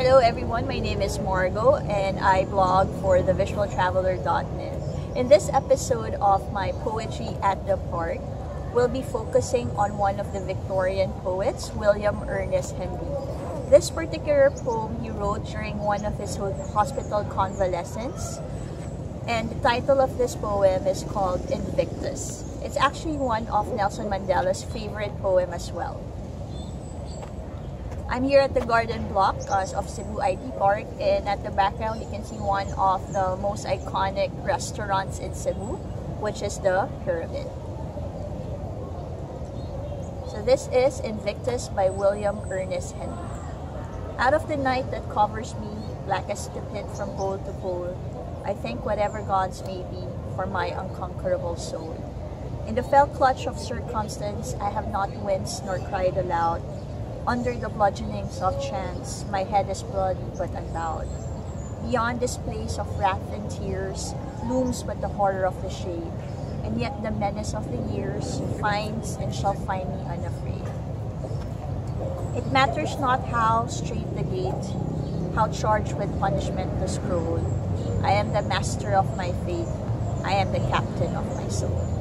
Hello everyone, my name is Margaux and I blog for thevisualtraveler.net. In this episode of my Poetry at the Park, we'll be focusing on one of the Victorian poets, William Ernest Henley. This particular poem he wrote during one of his hospital convalescence, and the title of this poem is called Invictus. It's actually one of Nelson Mandela's favorite poem as well. I'm here at the garden block of Cebu ID Park, and at the background you can see one of the most iconic restaurants in Cebu, which is the Pyramid. So this is Invictus by William Ernest Henley. Out of the night that covers me, black as the pit from pole to pole, I thank whatever gods may be for my unconquerable soul. In the fell clutch of circumstance, I have not winced nor cried aloud. Under the bludgeonings of chance, my head is bloody but unbowed. Beyond this place of wrath and tears, looms but the horror of the shade, and yet the menace of the years finds and shall find me unafraid. It matters not how straight the gate, how charged with punishment the scroll. I am the master of my fate, I am the captain of my soul.